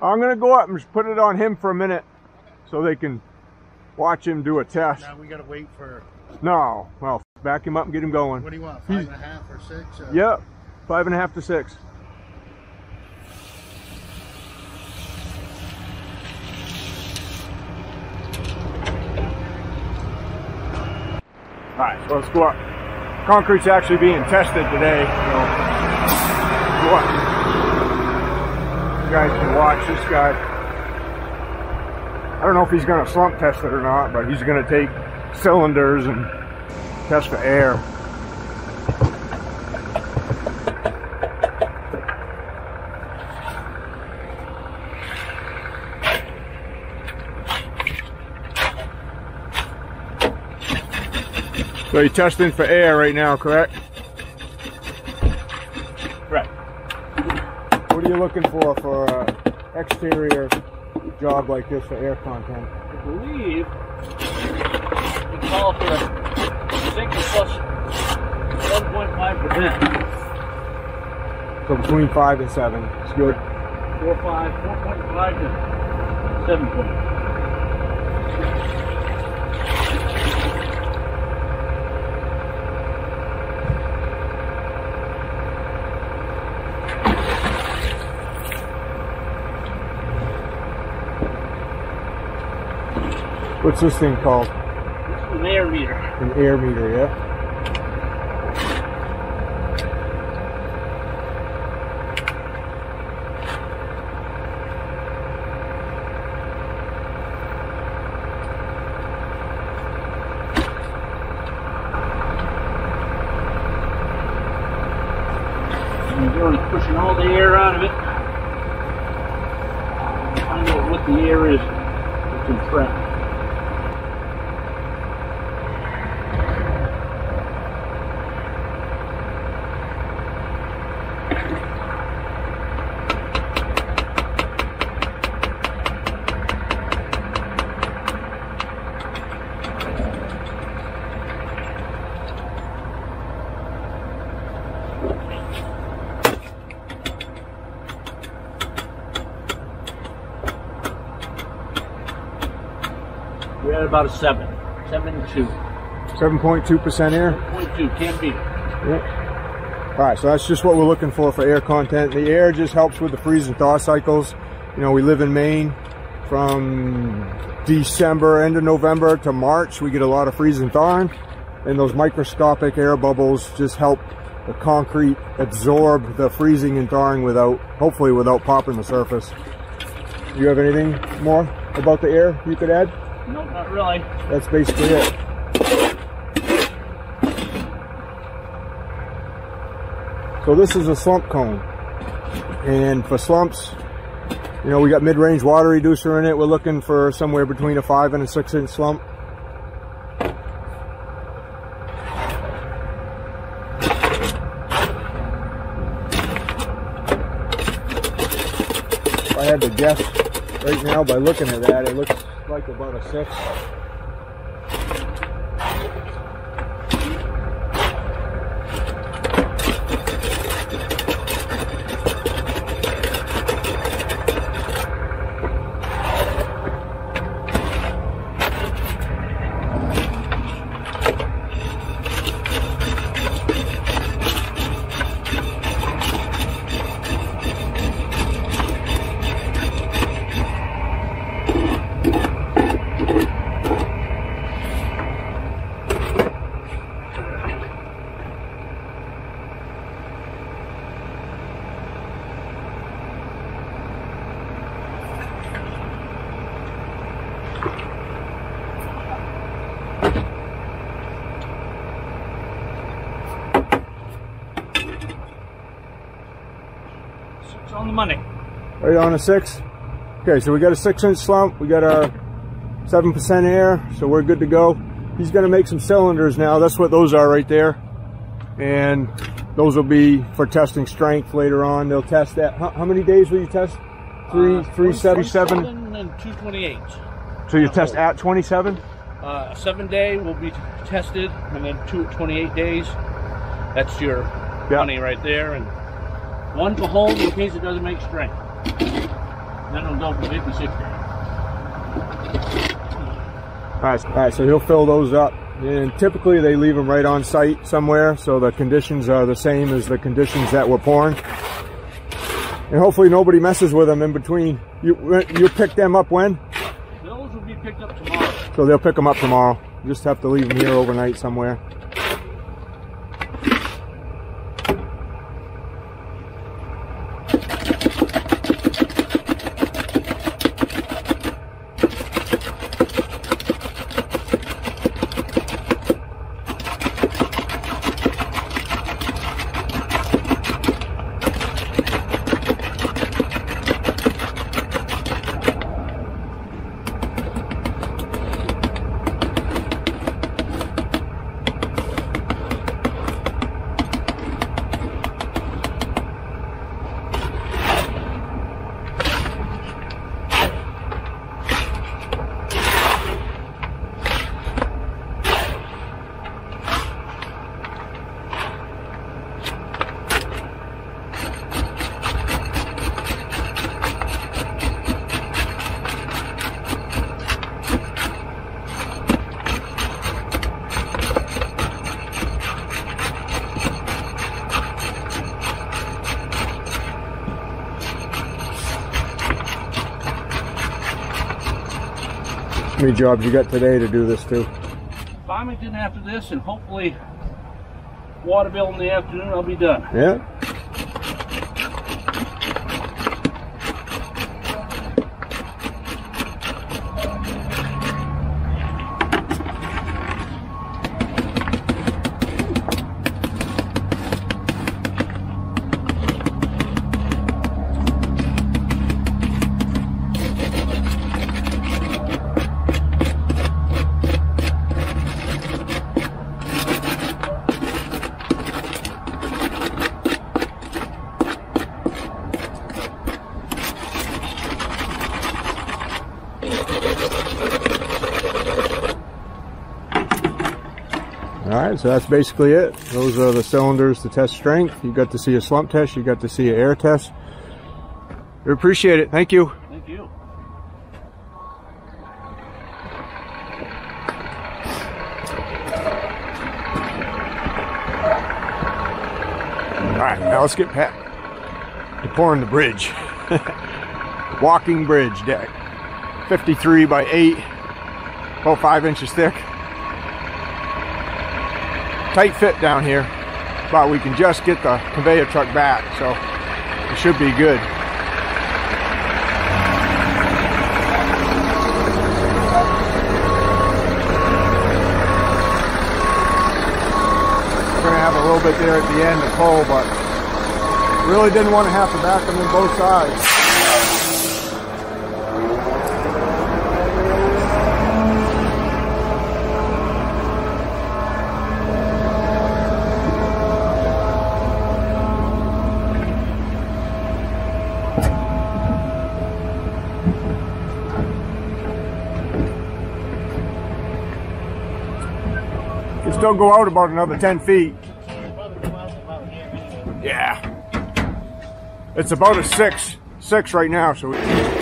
I'm going to go up and just put it on him for a minute so they can watch him do a test. Now we got to wait for... No. Well, back him up and get him going. What do you want, 5.5 or 6? Or... Yep, 5.5 to 6. All right, so let's go up. Concrete's actually being tested today, so go up. You guys can watch this guy. I don't know if he's going to slump test it or not, but he's going to take cylinders and test for air. So you're testing for air right now, correct? Correct. What are you looking for an exterior job like this for air content? I believe we call for a zinc plus 1.5%. So between 5 and 7. It's good. 4.5 to 7.5. What's this thing called? An air meter. An air meter, yeah. What you're doing is pushing all the air out of it. I don't know what the air is that's entrapped. We're at about a 7.2. 7.2% air? 7.2, can't beat it. Yep. All right, so that's just what we're looking for air content. The air just helps with the freeze and thaw cycles. You know, we live in Maine. From December, end of November to March, we get a lot of freeze and thawing. And those microscopic air bubbles just help the concrete absorb the freezing and thawing without, hopefully without popping the surface. Do you have anything more about the air you could add? Nope, not really. That's basically it. So this is a slump cone. And for slumps, you know, we got mid-range water reducer in it. We're looking for somewhere between a 5- and 6-inch slump. If I had to guess right now by looking at that, it looks like about a 6. On the money. Right on a 6. Okay, so we got a 6-inch slump. We got our 7% air, so we're good to go. He's going to make some cylinders now. That's what those are right there. And those will be for testing strength later on. They'll test that. How many days will you test? 377? 27 and 228. So you test at 27? 7 day will be tested, and then 28 days. That's your money right there. And one for home in case it doesn't make strength. Then it'll go from 8th to 6th grade. All right, so he'll fill those up. And typically they leave them right on site somewhere, so the conditions are the same as the conditions that we're pouring. And hopefully nobody messes with them in between. You pick them up when? Those will be picked up tomorrow. So they'll pick them up tomorrow. You just have to leave them here overnight somewhere. How many jobs you got today to do this to? Farmington after this, and hopefully Waterville in the afternoon. I'll be done. Yeah. Alright, so that's basically it. Those are the cylinders to test strength. You got to see a slump test, you got to see an air test. We appreciate it. Thank you. Thank you. Alright, now let's get back to pouring the bridge. Walking bridge deck. 53 by 8, about 5 inches thick. Tight fit down here, but we can just get the conveyor truck back, so it should be good. We're going to have a little bit there at the end to pull, but really didn't want to have to back them in both sides. Still go out about another 10 feet. Yeah. It's about a six right now, so.